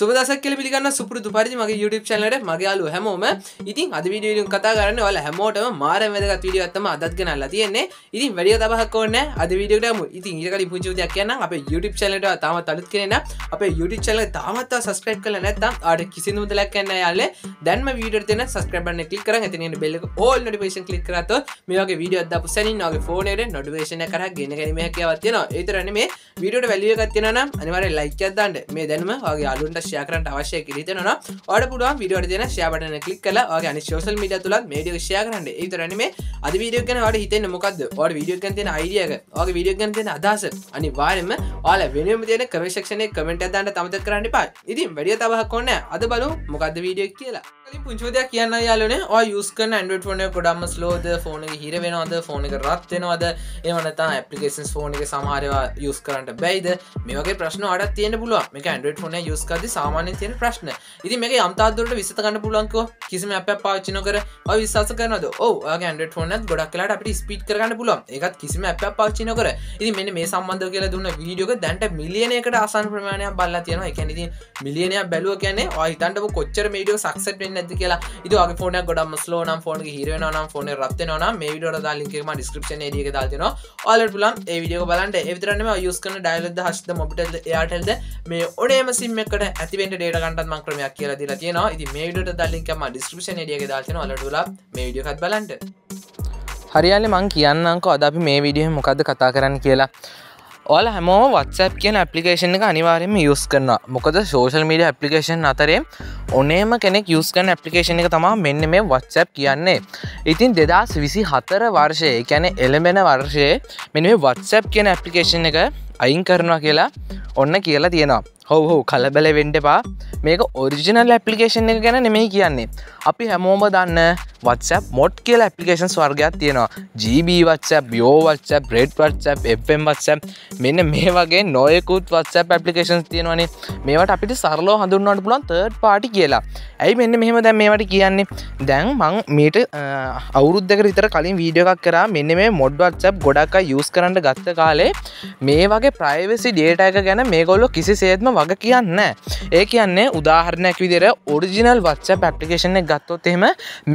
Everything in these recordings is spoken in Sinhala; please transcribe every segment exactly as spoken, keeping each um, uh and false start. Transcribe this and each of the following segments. සුබ දවසක් කියලා පිළිගන්නවා සුපුරුදු පරිදි මගේ YouTube channel එකට මගේ යාළුවෝ හැමෝම. ඉතින් අද වීඩියෝ එකෙන් කතා කරන්නේ ඔයාලා හැමෝටම මාරම වැදගත් වීඩියෝ එකක් තමයි අදත් ගෙනල්ලා තියෙන්නේ. ඉතින් වැඩි කතාවක් ඕනේ නැහැ. අද වීඩියෝ එකට යමු. ඉතින් ඊට කලින් පුංචි උදයක් කියන්නම්. අපේ YouTube channel එකට තාමත් අලුත් කෙනෙක් නම් අපේ YouTube channel එක තාමත් subscribe කරලා නැත්නම් ආඩ කිසිම මුදලක් ගන්න නැහැ යාළුවනේ. දැන්ම වීඩියෝ එකට තියෙන subscribe button එක click කරන් එතන එන bell එක all notification click කරාතොත් මේ වගේ වීඩියෝ එකක් දාපු සැනින් ඔයාගේ phone එකට notification එක කරා ගෙන ගැනීම හැකියාවක් තියෙනවා. ඒ තරන්නේ මේ වීඩියෝ එකට value එකක් තියෙනවා නම් අනිවාර්යයෙන් like එකක් දාන්න. මේ දැනුම ඔයාගේ යාළුවන්ට share කරන්න අවශ්‍ය කියලා හිතනවා නම් ඔයාලට පුළුවන් වීඩියෝ එකට දෙන share button එක click කරලා ඔයාගේ අනිත් social media තුලත් මේ වීඩියෝ share කරන්න. ඒ විතරයි මේ අද වීඩියෝ එක ගැන ඔයාලට හිතෙන්නේ මොකද්ද? ඔයාලට වීඩියෝ එක ගැන තියෙන idea එක, ඔයාගේ වීඩියෝ එක ගැන තියෙන අදහස අනිවාර්යයෙන්ම ඔයාලා වෙනුවෙන්ම තියෙන comment section එකේ comment එකක් දාන්න තමතත් කරන්න එපා. ඉතින් වැඩි තවහක් ඕනේ නැහැ. අද බලමු මොකද්ද වීඩියෝ එක කියලා. කලින් පුංචි දෙයක් කියන්න යාළුවනේ. ඔයා use කරන Android phone එක ගොඩක්ම slow ද, phone එක හිර වෙනවද, phone එක රත් වෙනවද, එහෙම නැත්නම් applications phone එකේ සමහර ඒවා use කරන්න බැයිද? මේ වගේ ප්‍රශ්න ඔයාලට තියෙන්න පුළුවන්. මේක Android phone එක use කරද්දී සාමාන්‍ය තියෙන ප්‍රශ්න. ඉතින් මේක යම් තාක් දුරට විසඳ ගන්න පුළුවන් කෝ කිසිම app එකක් පාවිච්චි නොකර ඔය විශ්වාස කරනවද? ඔව්, ඔයාගේ Android phone එකත් ගොඩක් වෙලාවට අපිට ස්පීඩ් කර ගන්න පුළුවන්. ඒකත් කිසිම app එකක් පාවිච්චි නොකර. ඉතින් මෙන්න මේ සම්බන්ධව කියලා දුන්න වීඩියෝ එක දැන්ට මිලියන එකකට ආසන්න ප්‍රමාණයක් බලලා තියෙනවා. ඒ කියන්නේ ඉතින් මිලියනයක් බැලුවා කියන්නේ ඔයා හිතන්නකො කොච්චර මේ වීඩියෝ සක්සස් වෙන්නේ නැද්ද කියලා. ඉතින් ඔයාගේ phone එක ගොඩක්ම slow නම්, phone එක හිර වෙනවා නම්, phone එක රත් වෙනවා නම් මේ වීඩියෝ වල දාලා link එක මම description area එකේ දාලා තියෙනවා. ඔයාලට පුළුවන් ඒ වීඩියෝ එක බලන්න. ඒ විතරක් නෙමෙයි ඔයා use කරන dial-up ද, hash ද, mobitel ද, airtel ද මේ ඔනේම sim එකකට ඇතිවෙන්න data ගන්නත් මම ක්‍රමයක් කියලා දීලා තියෙනවා. ඉතින් මේ වීඩියෝ එකට දාලා link එක මම description area එකේ දාලා තියෙනවා. ඔයාලට පුළුවන් මේ වීඩියෝ එකත් බලන්න. හරියන්නේ මං කියන්නම්කෝ අද අපි මේ වීඩියෝ එකේ මොකද්ද කතා කරන්න කියලා. ඔයාලා හැමෝම WhatsApp කියන application එක අනිවාර්යයෙන්ම use කරනවා. මොකද social media application අතරේ ඔනේම කෙනෙක් use කරන application එක තමයි මෙන්න මේ WhatsApp කියන්නේ. ඉතින් දෙදාස් විසිහතර වර්ෂයේ, ඒ කියන්නේ එළඹෙන වර්ෂයේ මෙන්න මේ WhatsApp කියන application එක අයින් කරනවා කියලා ඔන්න කියලා තියෙනවා. හොව් හොව් කලබල වෙන්න එපා. මේක ඔරිජිනල් ඇප්ලිකේෂන් එක ගැන නෙමෙයි කියන්නේ. අපි හැමෝම දන්න WhatsApp mod කියලා ඇප්ලිකේෂන්ස් වර්ගයක් තියෙනවා. G B WhatsApp, Bio WhatsApp, Red WhatsApp, F M WhatsApp. මෙන්න මේ වගේ නොයෙකුත් WhatsApp ඇප්ලිකේෂන්ස් තියෙනවානේ. මේවට අපිට සරලව හඳුන්වන්න පුළුවන් third party කියලා. ඇයි මෙන්න මෙහෙම දැන් මේවට කියන්නේ? දැන් මම මීට අවුරුද්දකට විතර කලින් වීඩියෝ එකක් කරා. මෙන්න මේ mod WhatsApp ගොඩක් අය use කරන්න ගත්ත කාලේ මේ වගේ privacy data එක ගැන මේගොල්ලෝ කිසිසේත්ම වග කියන්න. ඒ කියන්නේ උදාහරණයක් විදිහට ඔරිජිනල් WhatsApp ඇප්ලිකේෂන් එක ගත්තොත් එහෙම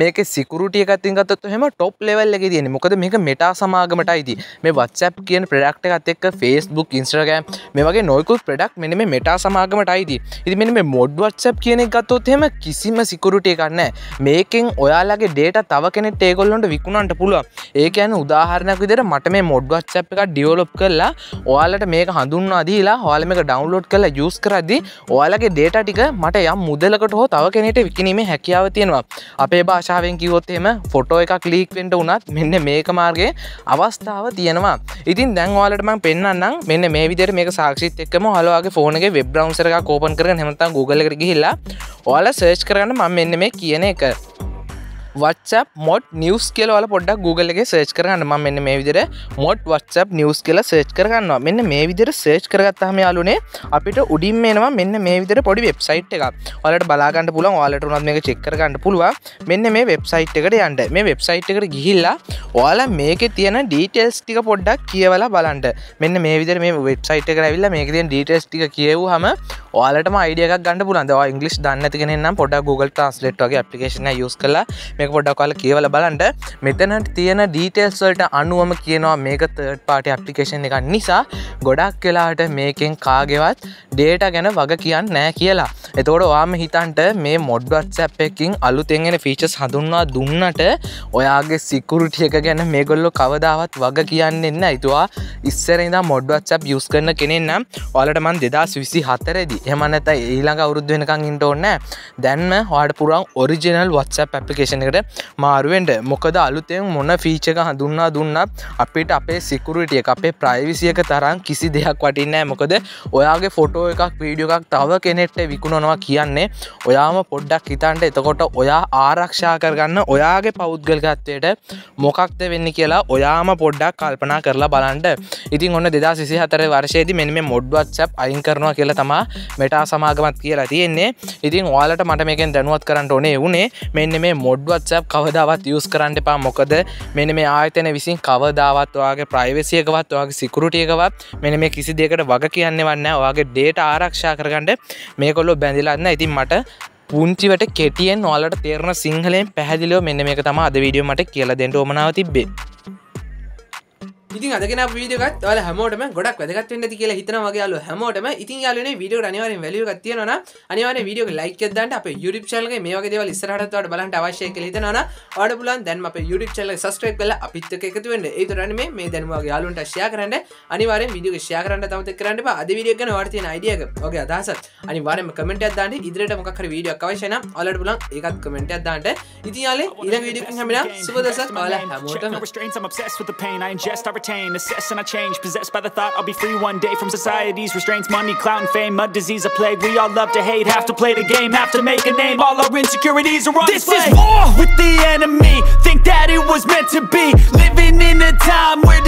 මේකේ සිකියුරිටි එකත් තියෙන ගත්තොත් එහෙම টপ ලෙවල් එකේ තියෙන්නේ. මොකද මේක Meta සමාගමටයි තියෙන්නේ. මේ WhatsApp කියන ප්‍රොඩක්ට් එකත් එක්ක Facebook, Instagram මේ වගේ නොයෙකුත් ප්‍රොඩක්ට් මෙන්න මේ Meta සමාගමටයි තියෙන්නේ. ඉතින් මෙන්න මේ mod WhatsApp කියන එක ගත්තොත් එහෙම කිසිම සිකියුරිටි එකක් නැහැ. මේකෙන් ඔයාලගේ data තව කෙනෙක්ට ඒගොල්ලන්ට විකුණන්න පුළුවන්. ඒ කියන්නේ උදාහරණයක් විදිහට මට මේ mod WhatsApp එකක් develop කරලා ඔයාලට මේක හඳුන්වා දීලා ඔයාලා මේක download කරලා use කරද්දී ඔයාලගේ data ටික මට යම් මුදලකට හෝ තව කෙනෙකුට විකිණීමේ හැකියාව තියෙනවා. අපේ භාෂාවෙන් කිව්වොත් එහෙම ෆොටෝ එකක් ලීක් වෙන්න උනත් මෙන්න මේක මාර්ගයේ අවස්ථාව තියෙනවා. ඉතින් දැන් ඔයාලට මම පෙන්නන්නම් මෙන්න මේ විදිහට මේක සාක්ෂිත් එක්කම ඔයාලා ඔයාගේ phone එකේ web browser එකක් open කරගෙන එහෙම නැත්නම් Google එකට ගිහිල්ලා ඔයාලා search කරගන්න මම මෙන්න මේ කියන එක WhatsApp mod news කියලා ඔයාලා පොඩ්ඩක් Google එකේ search කරගන්න. මම මෙන්න මේ විදිහට mod WhatsApp news කියලා search කරගන්නවා. මෙන්න මේ විදිහට search කරගත්තාම යාළුනේ අපිට උඩින්ම එනවා මෙන්න මේ විදිහට පොඩි website එකක්. ඔයාලට බලා ගන්න පුළුවන්. ඔයාලට උනත් මේක check කරගන්න පුළුවන්. මෙන්න මේ website එකට යන්න. මේ website එකට ගිහිල්ලා ඔයාලා මේකේ තියෙන details ටික පොඩ්ඩක් කියවලා බලන්න. මෙන්න මේ විදිහට මේ website එකට ඇවිල්ලා මේකේ තියෙන details ටික කියවුවාම ඔයාලටම idea එකක් ගන්න පුළුවන්. දැන් ඔයා English දන්නේ නැති කෙනෙක් නම් පොඩ්ඩක් Google Translate වගේ application එක use කරලා මේක පොඩ්ඩක් ඔයාලා කියවලා බලන්න. මෙතනට තියෙන ඩීටේල්ස් වලට අනුවම කියනවා මේක third party application එකක් නිසා ගොඩක් වෙලාවට මේකෙන් කාගේවත් data ගැන වග කියන්නේ නැහැ කියලා. එතකොට ඔයාම හිතන්න මේ mod WhatsApp එකකින් අලුතෙන් එන features හඳුන්වා දුන්නට ඔයාගේ security එක ගැන මේගොල්ලෝ කවදාවත් වග කියන්නේ නැහැ. ඒතුවා ඉස්සර ඉඳන් mod WhatsApp use කරන කෙනෙක් නම් ඔයාලට මම දෙදාස් විසිහතර දී එහෙම නැත්නම් ඊළඟ අවුරුද්ද වෙනකන් ඉන්න ඕනේ නැහැ. දැන්ම ඔයාලට පුරන් original WhatsApp application එක මාරුවෙන්ට. මොකද අලුතෙන් මොන ෆීචර් එක හඳුන්වා දුන්නත් අපිට අපේ සිකියුරිටි එක, අපේ ප්‍රයිවසි එක තරම් කිසි දෙයක් වටින්නේ නැහැ. මොකද ඔයාගේ ෆොටෝ එකක්, වීඩියෝ එකක් තව කෙනෙක්ට විකුණනවා කියන්නේ ඔයාම පොඩ්ඩක් හිතන්න. එතකොට ඔයා ආරක්ෂා කරගන්න ඔයාගේ පෞද්ගලිකත්වයට මොකක්ද වෙන්නේ කියලා ඔයාම පොඩ්ඩක් කල්පනා කරලා බලන්න. ඉතින් ඔන්න දෙදාස් විසිහතර වර්ෂයේදී මෙන්න මේ mod WhatsApp අයින් කරනවා කියලා තමයි Meta සමාගමත් කියලා තියෙන්නේ. ඉතින් ඔයාලට මට මේකෙන් දැනුවත් කරන්න ඕනේ උනේ මෙන්න මේ mod WhatsApp කවදාවත් use කරන්න එපා. මොකද මෙන්න මේ ආයතන විසින් කවදාවත් ඔයාගේ privacy එකවත් ඔයාගේ security එකවත් මෙන්න මේ කිසි දෙයකට වග කියන්නේවත් නැහැ. ඔයාගේ data ආරක්ෂා කරගන්න මේගොල්ලෝ බැඳිලා නැහැ. ඉතින් මට පුංචිවට කෙටියෙන් ඔයාලට තේරෙන සිංහලෙන් පැහැදිලිව මෙන්න මේක තමයි අද වීඩියෝ මට කියලා දෙන්න ඕමනාව තිබ්බේ. ඉතින් අදගෙන අපේ වීඩියෝ එකත් ඔයාලා හැමෝටම ගොඩක් වැදගත් වෙන්න ඇති කියලා හිතනවා වගේ යාළුවෝ හැමෝටම. ඉතින් යාළුවනේ වීඩියෝකට අනිවාර්යෙන් වැලියු එකක් තියෙනවා නම් අනිවාර්යෙන් වීඩියෝ එක ලයික් එකක් දාන්න. අපේ YouTube channel එකේ මේ වගේ දේවල් ඉස්සරහටත් ඔයාලට බලන්න අවශ්‍යයි කියලා හිතනවා නම් ඔයාලට පුළුවන් දැන්ම අපේ YouTube channel එක subscribe කරලා අපිත් එක්ක එකතු වෙන්න. ඒ විතරයි මේ මේ දැනුම වගේ යාළුවන්ට share කරන්න. අනිවාර්යෙන් වීඩියෝ එක share කරන්න තමත් එක්ක කරන්න එපා. අද වීඩියෝ එක ගැන ඔයාලට තියෙන idea එක ඔයාගේ අදහසත් අනිවාර්යෙන්ම comment එකක් දාන්න. ඉදිරියට මොකක් හරි වීඩියෝක් අවශ්‍ය නම් ඔයාලට පුළුවන් ඒකත් comment එකක් දාන්න. ඉතින් යාළුවනේ ඊළඟ වීඩියෝ එකකින් හම්බෙනවා. සුබ දවසක් ඔයාලා හැමෝටම. Assess and I change, possessed by the thought I'll be free one day from society's restraints. Money, clout and fame, a disease, a plague we all love to hate. Have to play the game, have to make a name. All our insecurities are on this display. This is war with the enemy. Think that it was meant to be. Living in a time where